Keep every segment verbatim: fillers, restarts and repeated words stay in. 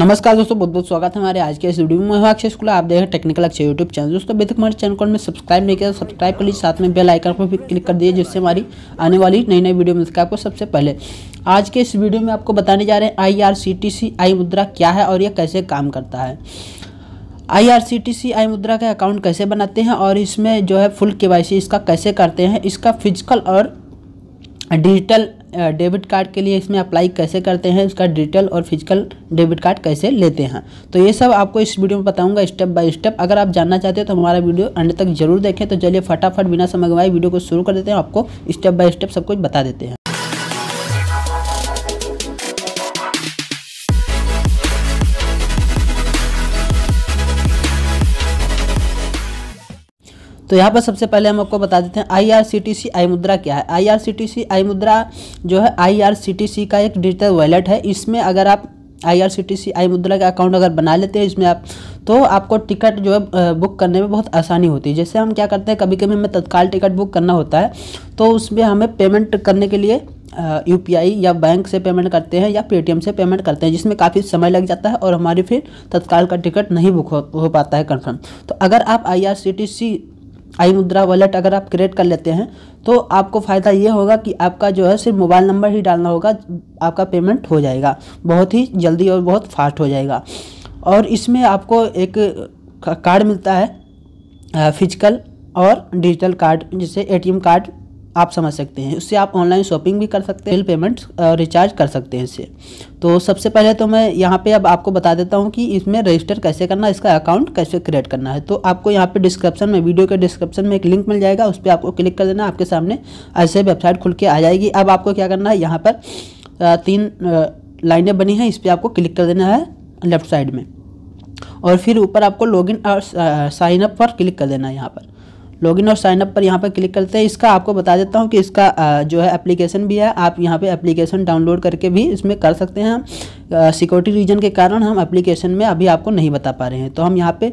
नमस्कार दोस्तों, बहुत बहुत स्वागत है हमारे आज के इस वीडियो में। मैं अक्षय जी, आप देख रहे हैं टेक्निकल अक्षय यूट्यूब चैनल। दोस्तों अभी तक हमारे चैनल को सब्सक्राइब नहीं किया, सब्सक्राइब कर लीजिए, साथ में बेल आइकन पर भी क्लिक कर दीजिए, जिससे हमारी आने वाली नई नई वीडियो मिल सके आपको सबसे पहले। आज के इस वीडियो में आपको बताने जा रहे हैं I R C T C आई मुद्रा क्या है और यह कैसे काम करता है। I R C T C आई मुद्रा का अकाउंट कैसे बनाते हैं और इसमें जो है फुल के वाई सी इसका कैसे करते हैं, इसका फिजिकल और डिजिटल डेबिट कार्ड के लिए इसमें अप्लाई कैसे करते हैं, इसका डिजिटल और फिजिकल डेबिट कार्ड कैसे लेते हैं, तो ये सब आपको इस वीडियो में बताऊंगा स्टेप बाय स्टेप। अगर आप जानना चाहते हो तो हमारा वीडियो अंत तक जरूर देखें। तो चलिए फटाफट बिना समय गंवाए वीडियो को शुरू कर देते हैं, आपको स्टेप बाय स्टेप सब कुछ बता देते हैं। तो यहाँ पर सबसे पहले हम आपको बता देते हैं I R C T C आई मुद्रा क्या है। I R C T C आई मुद्रा जो है I R C T C का एक डिजिटल वॉलेट है। इसमें अगर आप I R C T C आई मुद्रा का अकाउंट अगर बना लेते हैं इसमें आप, तो आपको टिकट जो है बुक करने में बहुत आसानी होती है। जैसे हम क्या करते हैं, कभी कभी हमें तत्काल टिकट बुक करना होता है, तो उसमें हमें पेमेंट करने के लिए यू पी आई या बैंक से पेमेंट करते हैं या पेटीएम से पेमेंट करते हैं, जिसमें काफ़ी समय लग जाता है और हमारी फिर तत्काल का टिकट नहीं बुक हो, हो पाता है कन्फर्म। तो अगर आप I R C T C आई मुद्रा वॉलेट अगर आप क्रिएट कर लेते हैं तो आपको फ़ायदा ये होगा कि आपका जो है सिर्फ मोबाइल नंबर ही डालना होगा, आपका पेमेंट हो जाएगा, बहुत ही जल्दी और बहुत फास्ट हो जाएगा। और इसमें आपको एक कार्ड मिलता है, फिजिकल और डिजिटल कार्ड, जिसे एटीएम कार्ड आप समझ सकते हैं। उससे आप ऑनलाइन शॉपिंग भी कर सकते हैं, बिल पेमेंट रिचार्ज कर सकते हैं इससे। तो सबसे पहले तो मैं यहाँ पे अब आपको बता देता हूँ कि इसमें रजिस्टर कैसे करना है, इसका अकाउंट कैसे क्रिएट करना है। तो आपको यहाँ पे डिस्क्रिप्शन में, वीडियो के डिस्क्रिप्शन में एक लिंक मिल जाएगा, उस पर आपको क्लिक कर देना। आपके सामने ऐसे वेबसाइट खुल के आ जाएगी। अब आपको क्या करना है, यहाँ पर तीन लाइनें बनी हैं, इस पर आपको क्लिक कर देना है लेफ्ट साइड में, और फिर ऊपर आपको लॉगिन और साइन अप पर क्लिक कर देना है। यहाँ पर लॉगिन और साइनअप पर यहाँ पर क्लिक करते हैं। इसका आपको बता देता हूँ कि इसका जो है एप्लीकेशन भी है, आप यहाँ पे एप्लीकेशन डाउनलोड करके भी इसमें कर सकते हैं। हम सिक्योरिटी रीजन के कारण हम एप्लीकेशन में अभी आपको नहीं बता पा रहे हैं, तो हम यहाँ पे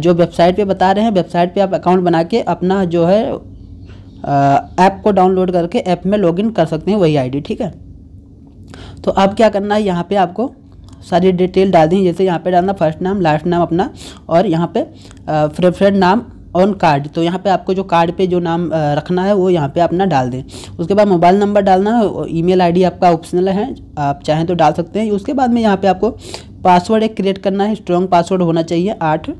जो वेबसाइट पे बता रहे हैं, वेबसाइट पे आप अकाउंट बना के अपना जो है ऐप को डाउनलोड करके ऐप में लॉगिन कर सकते हैं, वही आई डी, ठीक है। तो अब क्या करना है, यहाँ पर आपको सारी डिटेल डाल दी, जैसे यहाँ पर डालना फर्स्ट नाम, लास्ट नाम अपना, और यहाँ पर प्रेफर्ड नाम ऑन कार्ड, तो यहाँ पे आपको जो कार्ड पे जो नाम रखना है वो यहाँ पे अपना डाल दें। उसके बाद मोबाइल नंबर डालना है, ईमेल आईडी आपका ऑप्शनल है, आप चाहें तो डाल सकते हैं। उसके बाद में यहाँ पे आपको पासवर्ड एक क्रिएट करना है, स्ट्रॉन्ग पासवर्ड होना चाहिए, आठ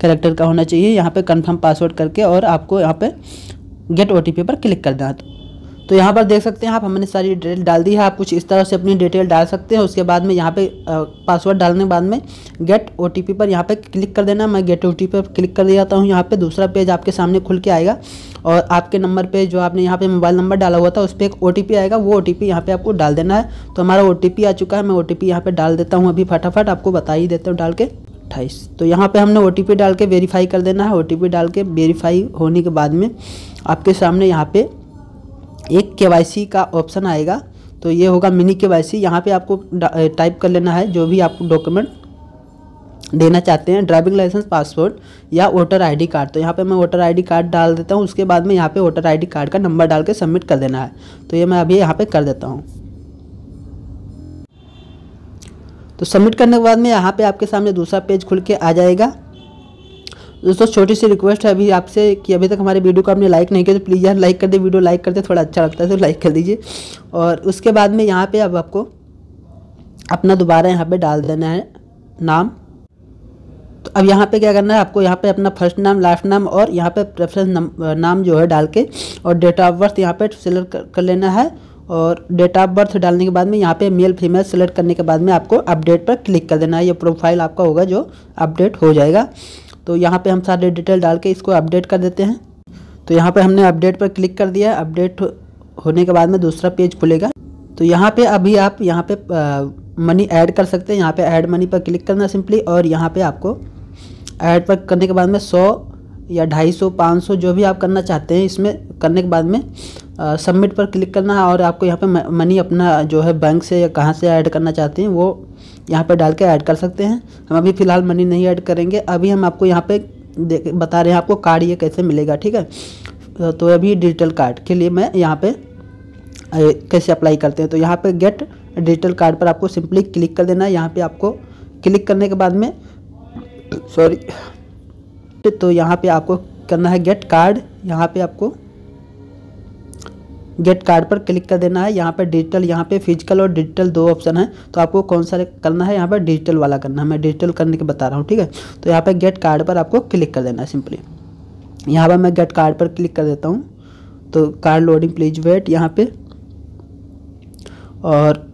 कैरेक्टर का होना चाहिए। यहाँ पे कंफर्म पासवर्ड करके और आपको यहाँ पे गेट ओ टी पी पर क्लिक कर देना। तो यहाँ पर देख सकते हैं आप, हमने सारी डिटेल डाल दी है, आप कुछ इस तरह से अपनी डिटेल डाल सकते हैं। उसके बाद में यहाँ पे पासवर्ड डालने के बाद में गेट ओटीपी पर यहाँ पे क्लिक कर देना। मैं गेट ओटीपी पर क्लिक कर देता हूँ। यहाँ पे दूसरा पेज आपके सामने खुल के आएगा और आपके नंबर पे जो आपने यहाँ पे मोबाइल नंबर डाला हुआ था उस पर एक ओटीपी आएगा, वो ओटीपी यहाँ पे आपको डाल देना है। तो हमारा ओटीपी आ चुका है, मैं ओटीपी यहाँ पे डाल देता हूँ, अभी फटाफट आपको बता ही देता हूँ डाल के अट्ठाईस। तो यहाँ पे हमने ओटीपी डाल के वेरीफाई कर देना है। ओटीपी डाल के वेरीफाई होने के बाद में आपके सामने यहाँ पे एक केवाईसी का ऑप्शन आएगा, तो ये होगा मिनी केवाईसी। यहाँ पे आपको टाइप कर लेना है जो भी आप डॉक्यूमेंट देना चाहते हैं, ड्राइविंग लाइसेंस, पासपोर्ट या वोटर आईडी कार्ड। तो यहाँ पे मैं वोटर आईडी कार्ड डाल देता हूँ। उसके बाद में यहाँ पे वोटर आईडी कार्ड का नंबर डाल के सबमिट कर देना है, तो ये मैं अभी यहाँ पर कर देता हूँ। तो सबमिट करने के बाद में यहाँ पर आपके सामने दूसरा पेज खुल के आ जाएगा। दोस्तों छोटी सी रिक्वेस्ट है अभी आपसे कि अभी तक हमारे वीडियो को आपने लाइक नहीं किया तो प्लीज़ यार लाइक कर दे, वीडियो लाइक करते थोड़ा अच्छा लगता है तो लाइक कर दीजिए। और उसके बाद में यहाँ पे अब आपको अपना दोबारा यहाँ पे डाल देना है नाम। तो अब यहाँ पे क्या करना है, आपको यहाँ पे अपना फर्स्ट नाम, लास्ट नाम और यहाँ पे प्रेफरेंस नाम जो है डाल के और डेट ऑफ बर्थ यहाँ पर सिलेक्ट कर लेना है। और डेट ऑफ बर्थ डालने के बाद में यहाँ पे मेल फीमेल सेलेक्ट करने के बाद में आपको अपडेट पर क्लिक कर देना है। ये प्रोफाइल आपका होगा जो अपडेट हो जाएगा। तो यहाँ पे हम सारे डिटेल डाल के इसको अपडेट कर देते हैं। तो यहाँ पे हमने अपडेट पर क्लिक कर दिया। अपडेट होने के बाद में दूसरा पेज खुलेगा। तो यहाँ पे अभी आप यहाँ पे मनी ऐड कर सकते हैं, यहाँ पे ऐड मनी पर क्लिक करना सिंपली, और यहाँ पे आपको ऐड पर करने के बाद में सौ या ढाई सौ पाँच सौ जो भी आप करना चाहते हैं इसमें करने के बाद में सबमिट पर क्लिक करना है। और आपको यहाँ पे मनी अपना जो है बैंक से या कहाँ से ऐड करना चाहते हैं वो यहाँ पे डाल के ऐड कर सकते हैं। हम अभी फ़िलहाल मनी नहीं ऐड करेंगे, अभी हम आपको यहाँ पे बता रहे हैं आपको कार्ड ये कैसे मिलेगा, ठीक है। तो अभी डिजिटल कार्ड के लिए मैं यहाँ पे कैसे अप्लाई करते हैं, तो यहाँ पे गेट डिजिटल कार्ड पर आपको सिंपली क्लिक कर देना है। यहाँ पर आपको क्लिक करने के बाद में सॉरी तो यहाँ पे आपको करना है गेट कार्ड। यहाँ पे आपको गेट कार्ड पर क्लिक कर देना है। यहाँ पे डिजिटल, यहाँ पे फिजिकल और डिजिटल दो ऑप्शन है, तो आपको कौन सा करना है, यहाँ पे डिजिटल वाला करना है। मैं डिजिटल करने के बता रहा हूँ, ठीक है। तो यहाँ पे गेट कार्ड पर आपको क्लिक कर देना है सिंपली। यहाँ पर मैं गेट कार्ड पर क्लिक कर देता हूँ। तो कार्ड लोडिंग प्लीज वेट यहाँ पे, और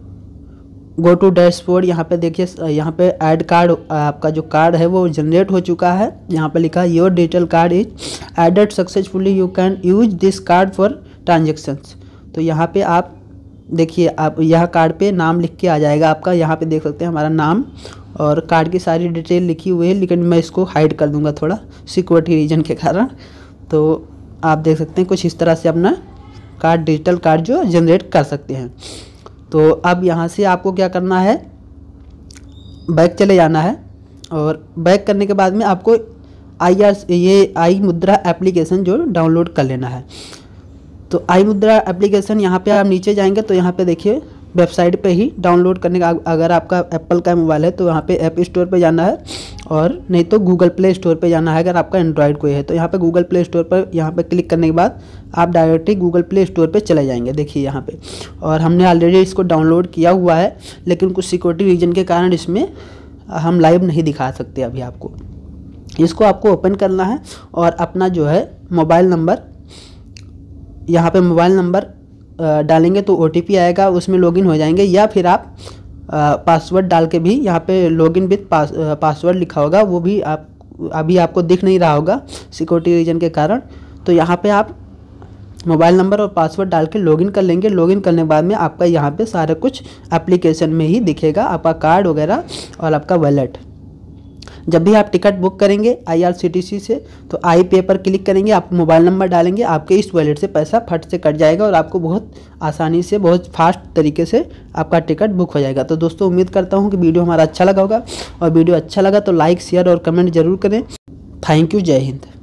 गो टू डैशबोर्ड। यहाँ पे देखिए, यहाँ पे ऐड कार्ड, आपका जो कार्ड है वो जनरेट हो चुका है। यहाँ पे लिखा है your digital card is added successfully, you can use this card for transactions. तो यहाँ पे आप देखिए, आप यह कार्ड पे नाम लिख के आ जाएगा आपका। यहाँ पे देख सकते हैं हमारा नाम और कार्ड की सारी डिटेल लिखी हुई है, लेकिन मैं इसको हाइड कर दूंगा थोड़ा सिक्योरिटी रीजन के कारण। तो आप देख सकते हैं कुछ इस तरह से अपना कार्ड, डिजिटल कार्ड जो जनरेट कर सकते हैं। तो अब यहाँ से आपको क्या करना है, बैक चले जाना है। और बैक करने के बाद में आपको आई आर ये आई मुद्रा एप्लीकेशन जो डाउनलोड कर लेना है। तो आई मुद्रा एप्लीकेशन यहाँ पे आप नीचे जाएंगे तो यहाँ पे देखिए वेबसाइट पे ही डाउनलोड करने का, अगर आपका एप्पल का मोबाइल है तो यहाँ पे ऐप स्टोर पे जाना है, और नहीं तो गूगल प्ले स्टोर पे जाना है अगर आपका एंड्रॉयड कोई है। तो यहाँ पे गूगल प्ले स्टोर पर यहाँ पे क्लिक करने के बाद आप डायरेक्टली गूगल प्ले स्टोर पे चले जाएंगे। देखिए यहाँ पे, और हमने ऑलरेडी इसको डाउनलोड किया हुआ है, लेकिन कुछ सिक्योरिटी रीजन के कारण इसमें हम लाइव नहीं दिखा सकते अभी आपको। इसको आपको ओपन करना है और अपना जो है मोबाइल नंबर, यहाँ पे मोबाइल नंबर डालेंगे तो ओटीपी आएगा, उसमें लॉगिन हो जाएंगे। या फिर आप पासवर्ड डाल के भी, यहाँ पे लॉगिन विद पास पासवर्ड लिखा होगा, वो भी आप अभी आपको दिख नहीं रहा होगा सिक्योरिटी रीजन के कारण। तो यहाँ पे आप मोबाइल नंबर और पासवर्ड डाल के लॉगिन कर लेंगे। लॉगिन करने के बाद में आपका यहाँ पे सारा कुछ एप्लीकेशन में ही दिखेगा, आपका कार्ड वगैरह और आपका वॉलेट। जब भी आप टिकट बुक करेंगे आईआरसीटीसी से, तो आई पे पर क्लिक करेंगे, आप मोबाइल नंबर डालेंगे, आपके इस वॉलेट से पैसा फट से कट जाएगा और आपको बहुत आसानी से, बहुत फास्ट तरीके से आपका टिकट बुक हो जाएगा। तो दोस्तों, उम्मीद करता हूं कि वीडियो हमारा अच्छा लगा होगा, और वीडियो अच्छा लगा तो लाइक, शेयर और कमेंट जरूर करें। थैंक यू, जय हिंद।